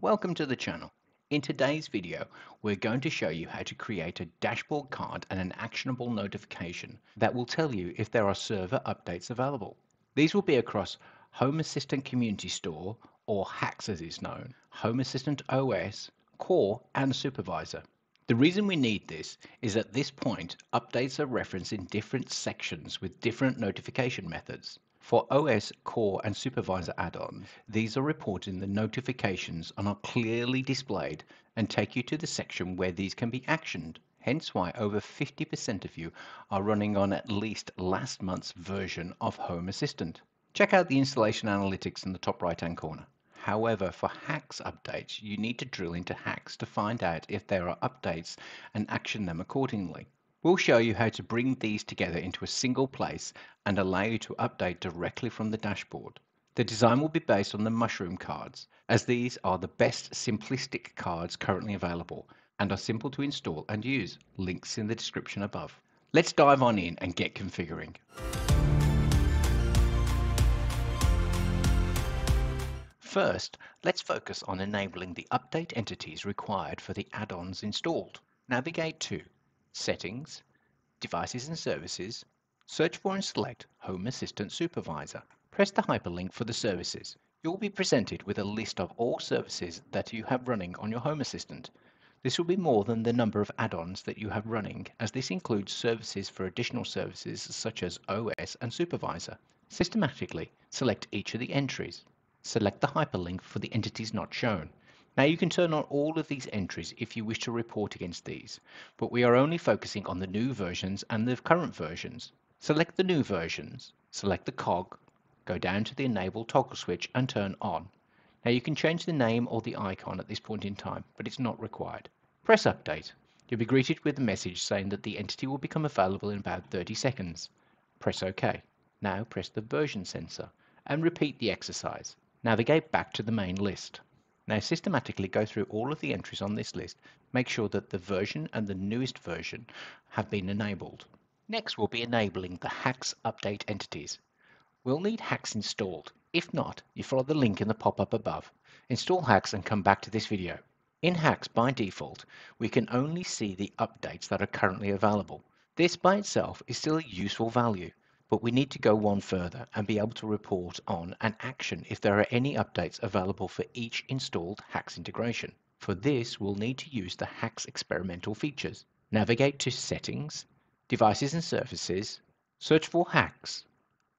Welcome to the channel. In today's video, we're going to show you how to create a dashboard card and an actionable notification that will tell you if there are server updates available. These will be across Home Assistant Community Store, or HACS as it's known, Home Assistant OS, Core and Supervisor. The reason we need this is at this point, updates are referenced in different sections with different notification methods. For OS, Core and Supervisor add-ons, these are reported in the notifications and are clearly displayed and take you to the section where these can be actioned. Hence why over 50% of you are running on at least last month's version of Home Assistant. Check out the installation analytics in the top right hand corner. However, for HACS updates, you need to drill into HACS to find out if there are updates and action them accordingly. We'll show you how to bring these together into a single place and allow you to update directly from the dashboard. The design will be based on the Mushroom cards, as these are the best simplistic cards currently available and are simple to install and use. Links in the description above. Let's dive on in and get configuring. First, let's focus on enabling the update entities required for the add-ons installed. Navigate to Settings, Devices and Services, search for and select Home Assistant Supervisor. Press the hyperlink for the services. You'll be presented with a list of all services that you have running on your Home Assistant. This will be more than the number of add-ons that you have running, as this includes services for additional services such as OS and Supervisor. Systematically select each of the entries. Select the hyperlink for the entities not shown. Now you can turn on all of these entries if you wish to report against these, but we are only focusing on the new versions and the current versions. Select the new versions, select the cog, go down to the enable toggle switch and turn on. Now you can change the name or the icon at this point in time, but it's not required. Press update. You'll be greeted with a message saying that the entity will become available in about 30 seconds. Press OK. Now press the version sensor and repeat the exercise. Navigate back to the main list. Now systematically go through all of the entries on this list, make sure that the version and the newest version have been enabled. Next we'll be enabling the HACS update entities. We'll need HACS installed. If not, you follow the link in the pop-up above. Install HACS and come back to this video. In HACS by default, we can only see the updates that are currently available. This by itself is still a useful value, but we need to go one further and be able to report on and action if there are any updates available for each installed HACS integration. For this, we'll need to use the HACS experimental features. Navigate to Settings, Devices and Services, search for HACS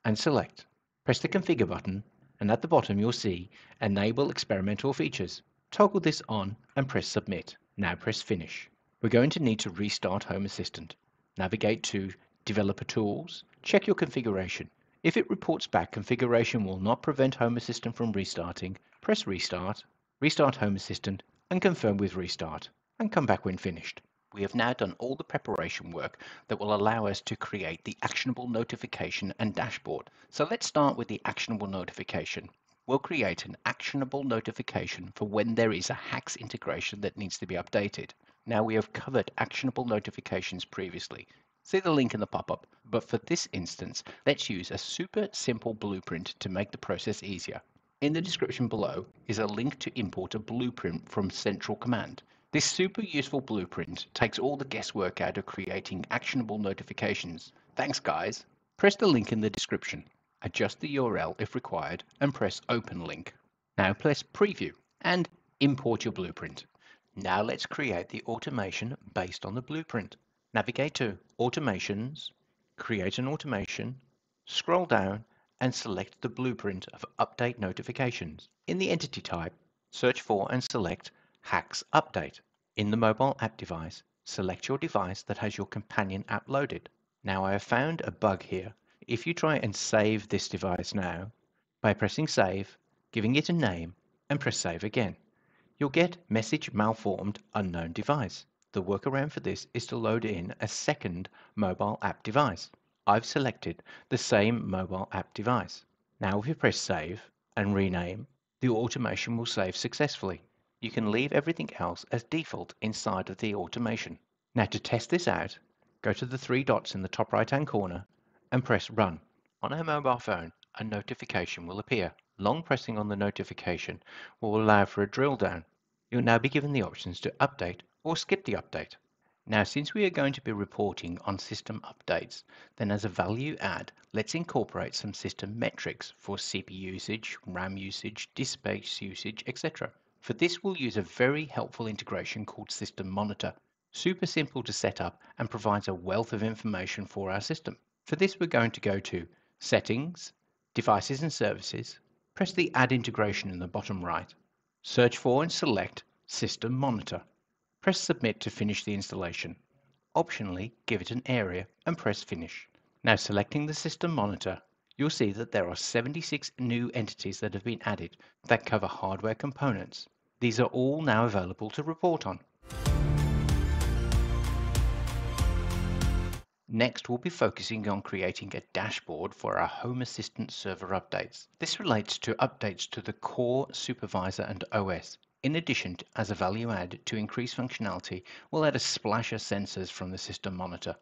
and select. Press the Configure button and at the bottom you'll see Enable Experimental Features. Toggle this on and press Submit. Now press Finish. We're going to need to restart Home Assistant. Navigate to Developer Tools, check your configuration. If it reports back configuration will not prevent Home Assistant from restarting, press Restart, restart Home Assistant and confirm with Restart and come back when finished. We have now done all the preparation work that will allow us to create the actionable notification and dashboard. So let's start with the actionable notification. We'll create an actionable notification for when there is a HACS integration that needs to be updated. Now we have covered actionable notifications previously. See the link in the pop-up, but for this instance, let's use a super simple blueprint to make the process easier. In the description below is a link to import a blueprint from Central Command. This super useful blueprint takes all the guesswork out of creating actionable notifications. Thanks guys. Press the link in the description, adjust the URL if required and press Open Link. Now press Preview and import your blueprint. Now let's create the automation based on the blueprint. Navigate to Automations, create an automation, scroll down and select the blueprint of update notifications. In the entity type, search for and select HACS update. In the mobile app device, select your device that has your companion app loaded. Now I have found a bug here. If you try and save this device now, by pressing save, giving it a name and press save again, you'll get message malformed unknown device. The workaround for this is to load in a second mobile app device. I've selected the same mobile app device. Now if you press save and rename, the automation will save successfully. You can leave everything else as default inside of the automation. Now to test this out, go to the three dots in the top right hand corner and press run. On our mobile phone, a notification will appear. Long pressing on the notification will allow for a drill down. You'll now be given the options to update or skip the update. Now, since we are going to be reporting on system updates, then as a value add, let's incorporate some system metrics for CPU usage, RAM usage, disk space usage, etc. For this, we'll use a very helpful integration called System Monitor. Super simple to set up and provides a wealth of information for our system. For this, we're going to go to Settings, Devices and Services, press the Add Integration in the bottom right, search for and select System Monitor. Press Submit to finish the installation. Optionally, give it an area and press Finish. Now, selecting the System Monitor, you'll see that there are 76 new entities that have been added that cover hardware components. These are all now available to report on. Next, we'll be focusing on creating a dashboard for our Home Assistant server updates. This relates to updates to the core, supervisor, and OS. In addition, as a value add to increase functionality, we'll add a splash of sensors from the System Monitor.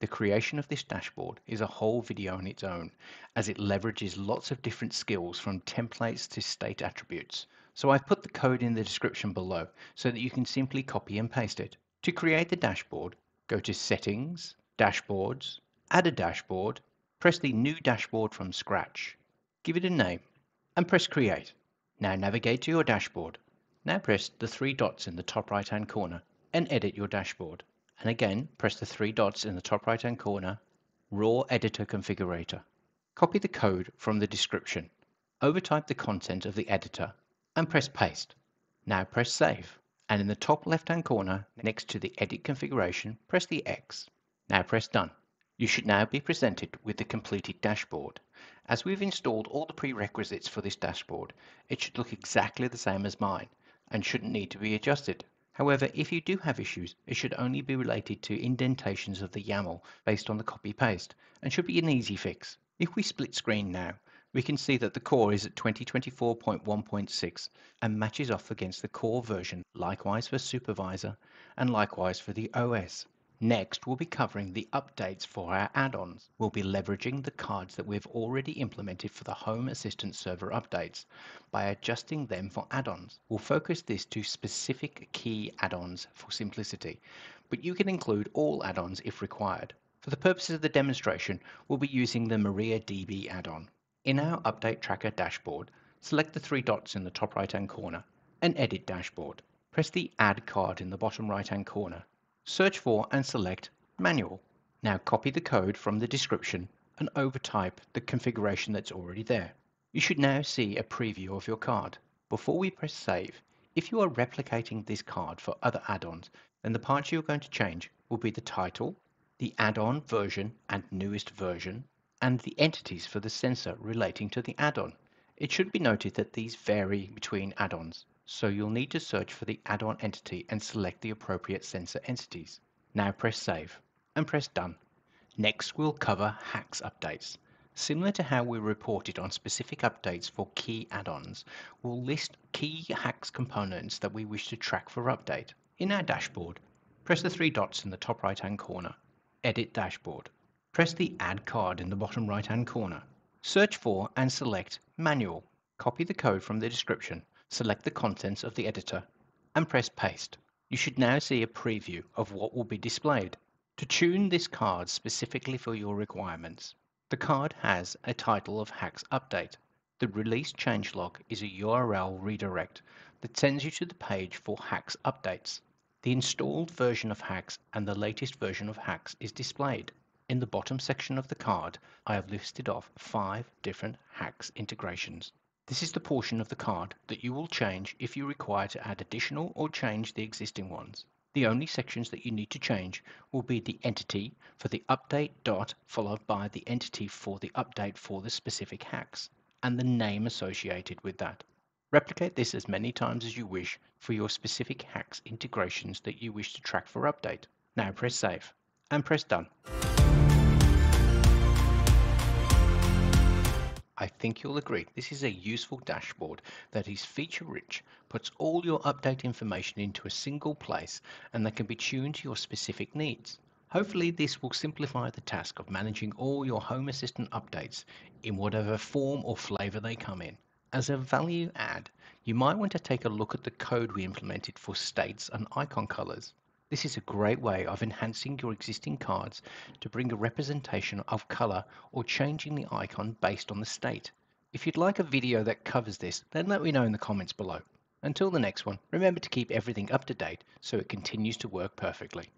The creation of this dashboard is a whole video on its own, as it leverages lots of different skills from templates to state attributes. So I've put the code in the description below so that you can simply copy and paste it. To create the dashboard, go to Settings, Dashboards, Add a Dashboard, press the New Dashboard from Scratch, give it a name, and press Create. Now navigate to your dashboard. Now press the three dots in the top right hand corner and edit your dashboard. And again, press the three dots in the top right hand corner, Raw Editor Configurator. Copy the code from the description, overtype the content of the editor and press Paste. Now press Save. And in the top left hand corner next to the Edit Configuration, press the X. Now press Done. You should now be presented with the completed dashboard. As we've installed all the prerequisites for this dashboard, it should look exactly the same as mine and shouldn't need to be adjusted. However, if you do have issues, it should only be related to indentations of the YAML based on the copy-paste and should be an easy fix. If we split screen now, we can see that the core is at 2024.1.6 and matches off against the core version, likewise for Supervisor and likewise for the OS. Next, we'll be covering the updates for our add-ons. We'll be leveraging the cards that we've already implemented for the Home Assistant server updates by adjusting them for add-ons. We'll focus this to specific key add-ons for simplicity, but you can include all add-ons if required. For the purposes of the demonstration, we'll be using the MariaDB add-on. In our Update Tracker dashboard, select the three dots in the top right-hand corner and Edit Dashboard. Press the Add card in the bottom right-hand corner. Search for and select Manual. Now copy the code from the description and overtype the configuration that's already there. You should now see a preview of your card. Before we press Save, if you are replicating this card for other add-ons, then the parts you're going to change will be the title, the add-on version and newest version, and the entities for the sensor relating to the add-on. It should be noted that these vary between add-ons, so you'll need to search for the add-on entity and select the appropriate sensor entities. Now press Save and press Done. Next, we'll cover hacks updates. Similar to how we reported on specific updates for key add-ons, we'll list key hacks components that we wish to track for update. In our dashboard, press the three dots in the top right-hand corner, Edit Dashboard. Press the Add card in the bottom right-hand corner. Search for and select Manual. Copy the code from the description. Select the contents of the editor and press Paste. You should now see a preview of what will be displayed. To tune this card specifically for your requirements, the card has a title of Hacks Update. The release changelog is a URL redirect that sends you to the page for Hacks Updates. The installed version of Hacks and the latest version of Hacks is displayed. In the bottom section of the card, I have listed off 5 different Hacks integrations. This is the portion of the card that you will change if you require to add additional or change the existing ones. The only sections that you need to change will be the entity for the update dot followed by the entity for the update for the specific hacks and the name associated with that. Replicate this as many times as you wish for your specific hacks integrations that you wish to track for update. Now press Save and press Done. I think you'll agree this is a useful dashboard that is feature rich, puts all your update information into a single place and that can be tuned to your specific needs. Hopefully this will simplify the task of managing all your Home Assistant updates in whatever form or flavor they come in. As a value add, you might want to take a look at the code we implemented for states and icon colors. This is a great way of enhancing your existing cards to bring a representation of color or changing the icon based on the state. If you'd like a video that covers this, then let me know in the comments below. Until the next one, remember to keep everything up to date so it continues to work perfectly.